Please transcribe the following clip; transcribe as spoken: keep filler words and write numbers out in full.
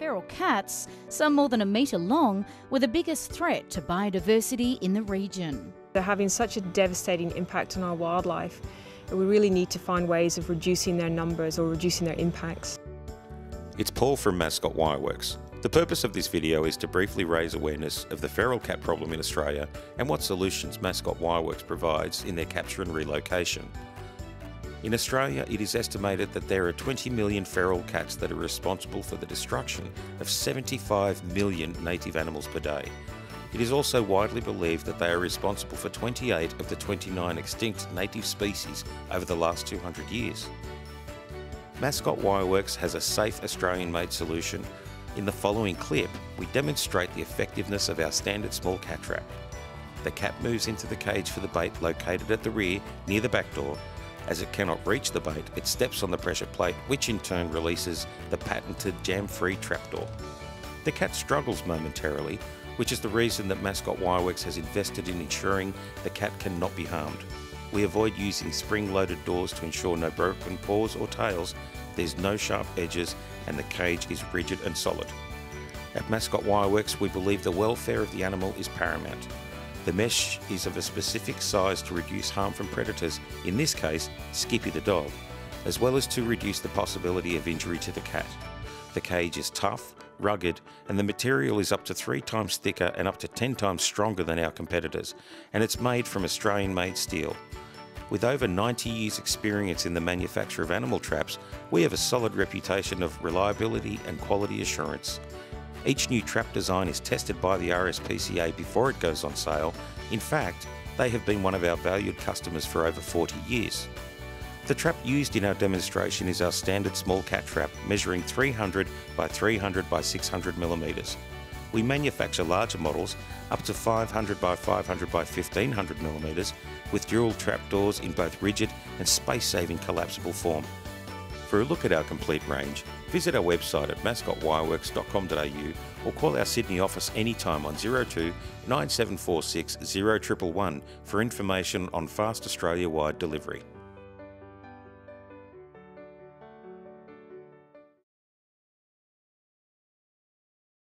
feral cats, some more than a metre long, were the biggest threat to biodiversity in the region. They're having such a devastating impact on our wildlife. We really need to find ways of reducing their numbers or reducing their impacts. It's Paul from Mascot Wireworks. The purpose of this video is to briefly raise awareness of the feral cat problem in Australia and what solutions Mascot Wireworks provides in their capture and relocation. In Australia, it is estimated that there are twenty million feral cats that are responsible for the destruction of seventy-five million native animals per day. It is also widely believed that they are responsible for twenty-eight of the twenty-nine extinct native species over the last two hundred years. Mascot Wireworks has a safe Australian-made solution. In the following clip, we demonstrate the effectiveness of our standard small cat trap. The cat moves into the cage for the bait located at the rear, near the back door. As it cannot reach the bait, it steps on the pressure plate, which in turn releases the patented jam-free trapdoor. The cat struggles momentarily, which is the reason that Mascot Wireworks has invested in ensuring the cat cannot be harmed. We avoid using spring-loaded doors to ensure no broken paws or tails, there's no sharp edges, and the cage is rigid and solid. At Mascot Wireworks, we believe the welfare of the animal is paramount. The mesh is of a specific size to reduce harm from predators, in this case, Skippy the dog, as well as to reduce the possibility of injury to the cat. The cage is tough, rugged, and the material is up to three times thicker and up to ten times stronger than our competitors, and it's made from Australian-made steel. With over ninety years experience in the manufacture of animal traps, we have a solid reputation of reliability and quality assurance. Each new trap design is tested by the R S P C A before it goes on sale. In fact, they have been one of our valued customers for over forty years. The trap used in our demonstration is our standard small cat trap, measuring three hundred by three hundred by six hundred millimetres. We manufacture larger models, up to five hundred by five hundred by fifteen hundred millimetres, with dual trap doors in both rigid and space-saving collapsible form. For a look at our complete range, visit our website at mascot wireworks dot com dot a u or call our Sydney office anytime on zero two, nine seven four six, zero one one one for information on fast Australia-wide delivery.